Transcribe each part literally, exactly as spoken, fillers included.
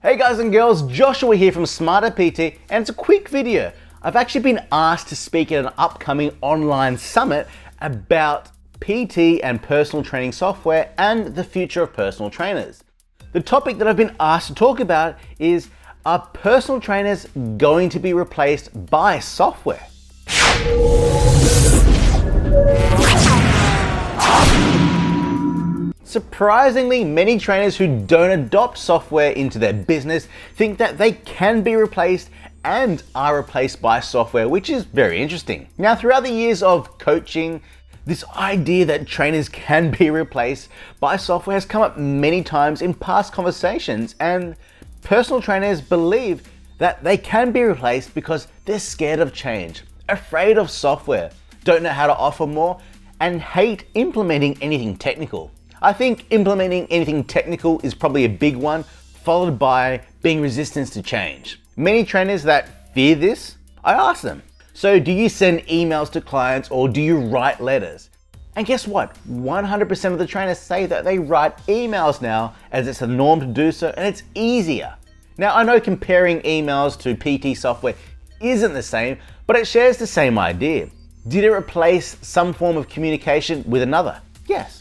Hey guys and girls, Joshua here from Smarter P T, and it's a quick video. I've actually been asked to speak at an upcoming online summit about P T and personal training software and the future of personal trainers. The topic that I've been asked to talk about is, are personal trainers going to be replaced by software? Surprisingly, many trainers who don't adopt software into their business think that they can be replaced and are replaced by software, which is very interesting. Now, throughout the years of coaching, this idea that trainers can be replaced by software has come up many times in past conversations, and personal trainers believe that they can be replaced because they're scared of change, afraid of software, don't know how to offer more, and hate implementing anything technical. I think implementing anything technical is probably a big one, followed by being resistant to change. Many trainers that fear this, I ask them, so do you send emails to clients or do you write letters? And guess what? one hundred percent of the trainers say that they write emails now, as it's the norm to do so and it's easier. Now, I know comparing emails to P T software isn't the same, but it shares the same idea. Did it replace some form of communication with another? Yes.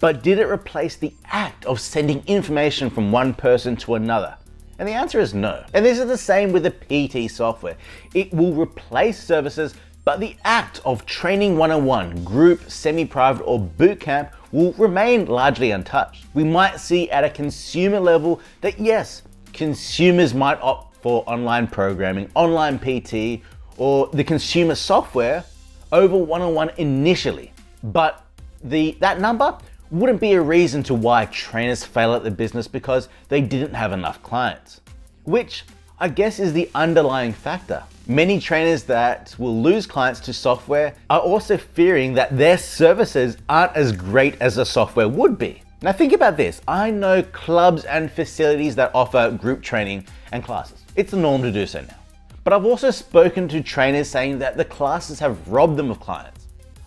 But did it replace the act of sending information from one person to another? And the answer is no. And this is the same with the P T software. It will replace services, but the act of training one-on-one, group, semi-private, or bootcamp will remain largely untouched. We might see at a consumer level that yes, consumers might opt for online programming, online P T, or the consumer software over one-on-one initially. But the, that number wouldn't be a reason to why trainers fail at the business because they didn't have enough clients, which I guess is the underlying factor. Many trainers that will lose clients to software are also fearing that their services aren't as great as the software would be. Now think about this. I know clubs and facilities that offer group training and classes. It's the norm to do so now. But I've also spoken to trainers saying that the classes have robbed them of clients.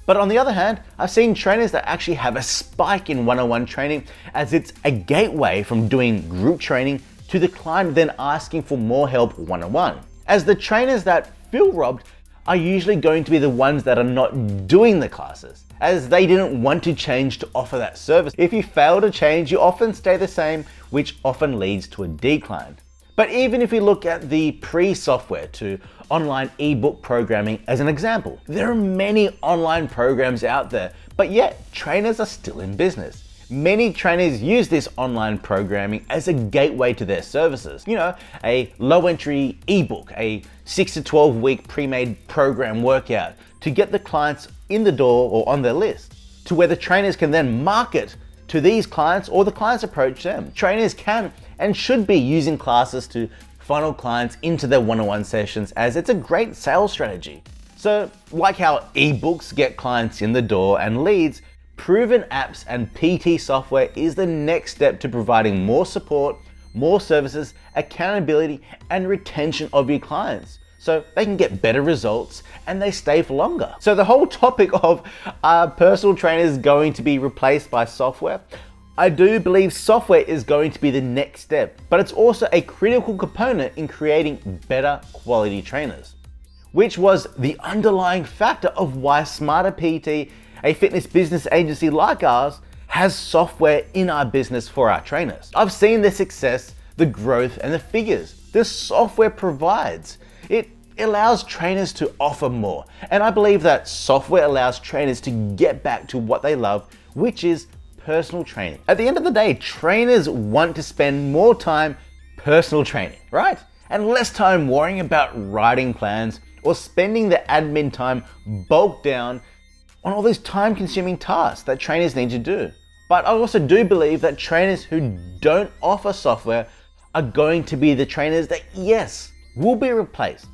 But on the other hand, I've seen trainers that actually have a spike in one-on-one training as it's a gateway from doing group training to the client then asking for more help one-on-one. As the trainers that feel robbed are usually going to be the ones that are not doing the classes, as they didn't want to change to offer that service. If you fail to change, you often stay the same, which often leads to a decline. But even if we look at the pre-software to online ebook programming as an example, there are many online programs out there, but yet trainers are still in business. Many trainers use this online programming as a gateway to their services. You know, a low-entry ebook, a six to twelve week pre-made program workout to get the clients in the door or on their list, to where the trainers can then market to these clients or the clients approach them. Trainers can and should be using classes to funnel clients into their one-on-one sessions, as it's a great sales strategy. So like how ebooks get clients in the door and leads, proven apps and P T software is the next step to providing more support, more services, accountability, and retention of your clients, so they can get better results and they stay for longer. So the whole topic of are personal trainers going to be replaced by software? I do believe software is going to be the next step, but it's also a critical component in creating better quality trainers, which was the underlying factor of why Smarter P T, a fitness business agency like ours, has software in our business for our trainers. I've seen the success, the growth, and the figures this software provides. It allows trainers to offer more. And I believe that software allows trainers to get back to what they love, which is personal training. At the end of the day, trainers want to spend more time personal training, right? And less time worrying about writing plans or spending the admin time bulked down on all these time-consuming tasks that trainers need to do. But I also do believe that trainers who don't offer software are going to be the trainers that, yes, will be replaced,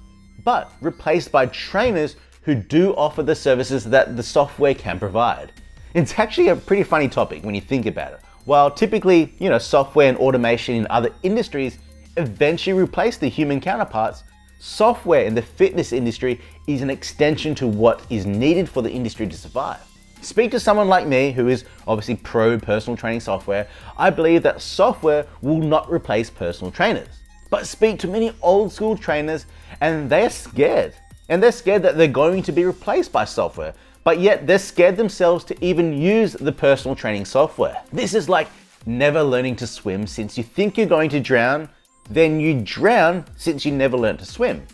but replaced by trainers who do offer the services that the software can provide. It's actually a pretty funny topic when you think about it. While typically, you know, software and automation in other industries eventually replace the human counterparts, software in the fitness industry is an extension to what is needed for the industry to survive. Speak to someone like me who is obviously pro personal training software. I believe that software will not replace personal trainers. But speak to many old school trainers and they're scared. And they're scared that they're going to be replaced by software, but yet they're scared themselves to even use the personal training software. This is like never learning to swim since you think you're going to drown, then you drown since you never learned to swim.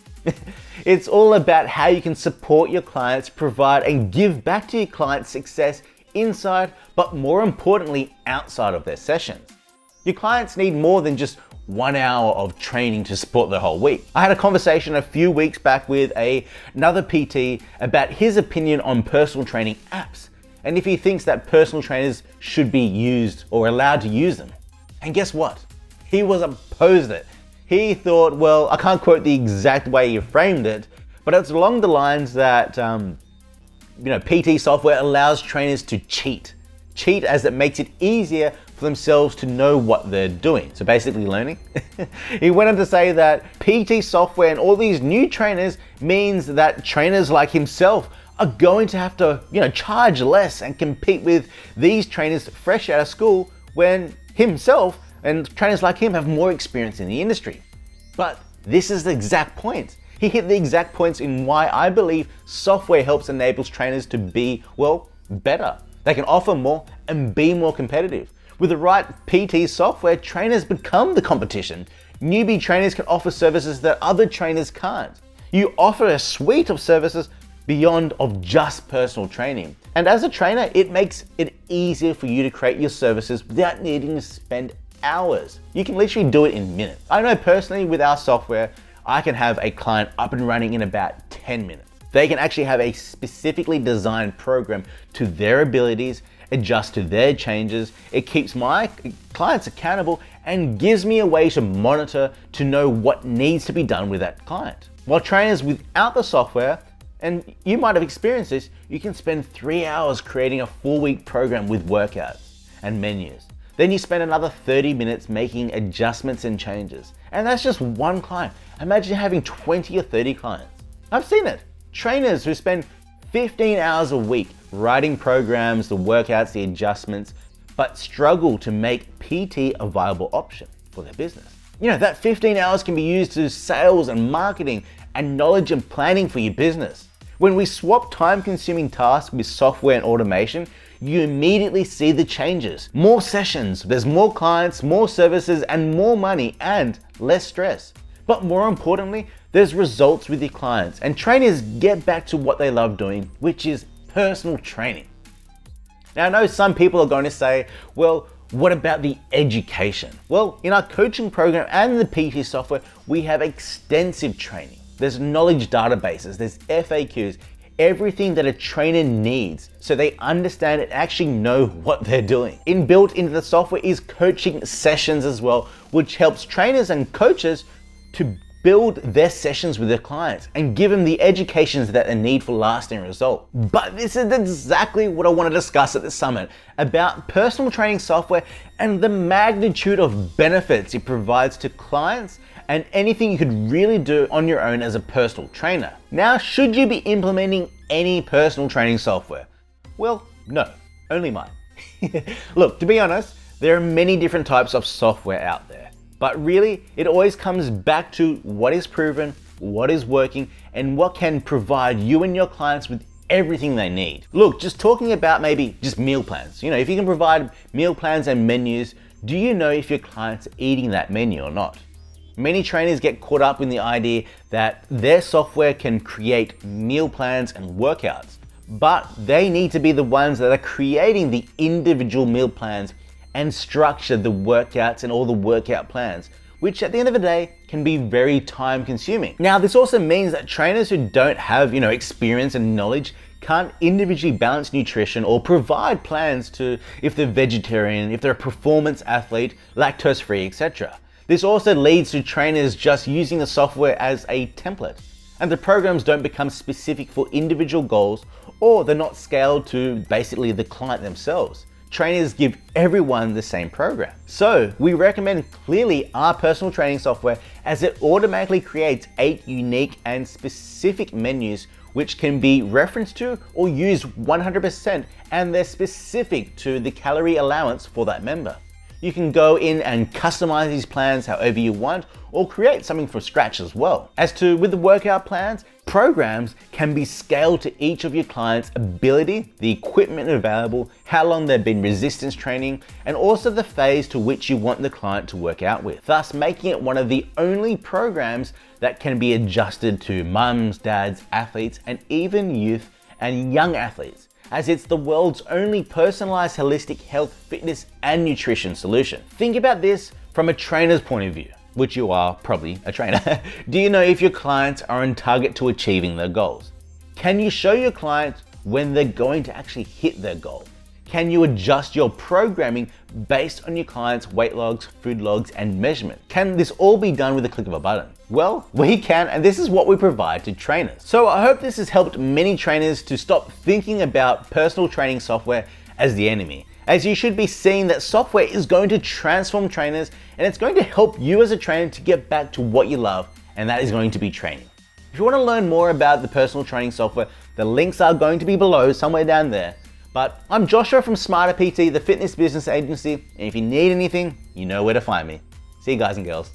It's all about how you can support your clients, provide and give back to your clients success inside, but more importantly, outside of their sessions. Your clients need more than just one hour of training to support the whole week. I had a conversation a few weeks back with a, another P T about his opinion on personal training apps and if he thinks that personal trainers should be used or allowed to use them. And guess what? He was opposed to it. He thought, well, I can't quote the exact way he framed it, but it's along the lines that um, you know, P T software allows trainers to cheat. Cheat as it makes it easier for themselves to know what they're doing. So basically learning. He went on to say that P T software and all these new trainers means that trainers like himself are going to have to, you know, charge less and compete with these trainers fresh out of school when himself and trainers like him have more experience in the industry. But this is the exact point. He hit the exact points in why I believe software helps enables trainers to be, well, better. They can offer more and be more competitive. With the right P T software, trainers become the competition. Newbie trainers can offer services that other trainers can't. You offer a suite of services beyond of just personal training. And as a trainer, it makes it easier for you to create your services without needing to spend hours. You can literally do it in minutes. I know personally with our software, I can have a client up and running in about ten minutes. They can actually have a specifically designed program to their abilities, adjust to their changes. It keeps my clients accountable and gives me a way to monitor to know what needs to be done with that client. While trainers without the software, and you might have experienced this, you can spend three hours creating a full week program with workouts and menus. Then you spend another thirty minutes making adjustments and changes. And that's just one client. Imagine having twenty or thirty clients. I've seen it. Trainers who spend fifteen hours a week writing programs, the workouts, the adjustments, but struggle to make P T a viable option for their business. You know, that fifteen hours can be used to sales and marketing and knowledge and planning for your business. When we swap time-consuming tasks with software and automation, you immediately see the changes. More sessions, there's more clients, more services, and more money and less stress. But more importantly, there's results with your clients, and trainers get back to what they love doing, which is personal training. Now, I know some people are going to say, well, what about the education? Well, in our coaching program and the P T software, we have extensive training. There's knowledge databases, there's F A Qs, everything that a trainer needs so they understand and actually know what they're doing. Inbuilt into the software is coaching sessions as well, which helps trainers and coaches to build their sessions with their clients and give them the educations that they need for lasting results. But this is exactly what I want to discuss at the summit about personal training software and the magnitude of benefits it provides to clients and anything you could really do on your own as a personal trainer. Now, should you be implementing any personal training software? Well, no, only mine. Look, to be honest, there are many different types of software out there. But really, it always comes back to what is proven, what is working, and what can provide you and your clients with everything they need. Look, just talking about maybe just meal plans. You know, if you can provide meal plans and menus, do you know if your clients are eating that menu or not? Many trainers get caught up in the idea that their software can create meal plans and workouts, but they need to be the ones that are creating the individual meal plans and structure the workouts and all the workout plans, which at the end of the day can be very time consuming. Now, this also means that trainers who don't have, you know, experience and knowledge can't individually balance nutrition or provide plans to if they're vegetarian, if they're a performance athlete, lactose free, et cetera. This also leads to trainers just using the software as a template, and the programs don't become specific for individual goals, or they're not scaled to basically the client themselves. Trainers give everyone the same program. So we recommend clearly our personal training software as it automatically creates eight unique and specific menus which can be referenced to or used one hundred percent, and they're specific to the calorie allowance for that member. You can go in and customize these plans however you want, or create something from scratch as well. As to with the workout plans, programs can be scaled to each of your client's ability, the equipment available, how long they've been resistance training, and also the phase to which you want the client to work out with, thus making it one of the only programs that can be adjusted to mums, dads, athletes, and even youth and young athletes, as it's the world's only personalized holistic health, fitness, and nutrition solution. Think about this from a trainer's point of view, which you are probably a trainer. Do you know if your clients are on target to achieving their goals? Can you show your clients when they're going to actually hit their goal? Can you adjust your programming based on your clients' weight logs, food logs, and measurement? Can this all be done with a click of a button? Well, we can, and this is what we provide to trainers. So I hope this has helped many trainers to stop thinking about personal training software as the enemy, as you should be seeing that software is going to transform trainers, and it's going to help you as a trainer to get back to what you love, and that is going to be training. If you want to learn more about the personal training software, the links are going to be below, somewhere down there. But I'm Joshua from Smarter P T, the fitness business agency, and if you need anything, you know where to find me. See you guys and girls.